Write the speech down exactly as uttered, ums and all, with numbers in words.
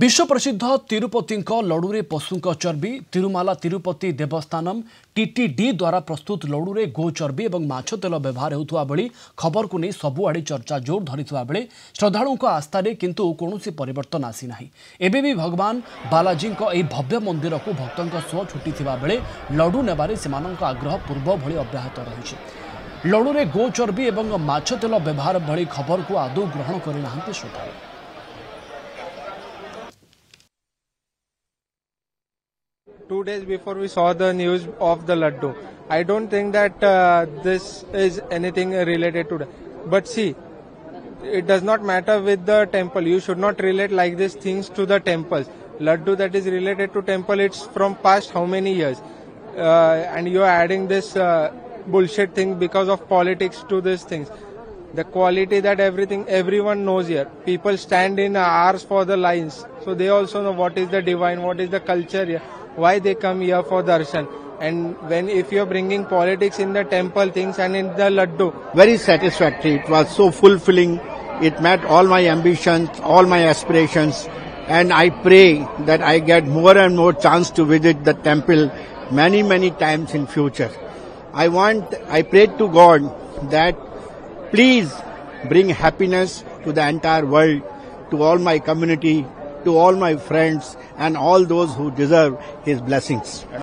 विश्व प्रसिद्ध तिरुपति लडुरे पशु चर्बी तिरुमाला तिरुपति देवस्थानम टीटीडी द्वारा प्रस्तुत लडुरे गो चर्बी और माछ तेल व्यवहार होता बेली खबर को नहीं सबुआड़े चर्चा जोर धरीता बेले श्रद्धालुं आस्था किंतु कौन परिवर्तन आसीना एबे भी भगवान बालाजी यह भव्य मंदिर को भक्तों सह छुटी बेले लडु नेबारे आग्रह पूर्व भली अब्याहत रही है। लडुरे गो चर्बी और माछ तेल व्यवहार भली खबर को आदौ ग्रहण करना श्रोता Two days before we saw the news of the Laddu. I don't think that uh, this is anything related to that. But see, it does not matter with the temple. You should not relate like these things to the temples. Laddu that is related to temple, it's from past how many years. Uh, and you are adding this uh, bullshit thing because of politics to these things. The quality that everything, everyone knows here. People stand in hours for the lines. So they also know what is the divine, what is the culture here. Why they come here for darshan. And when if you are bringing politics in the temple things and in the laddu. Very satisfactory. It was so fulfilling. It met all my ambitions, all my aspirations. And I pray that I get more and more chance to visit the temple many, many times in future. I want, I pray to God that please bring happiness to the entire world, to all my community, to all my friends and all those who deserve his blessings.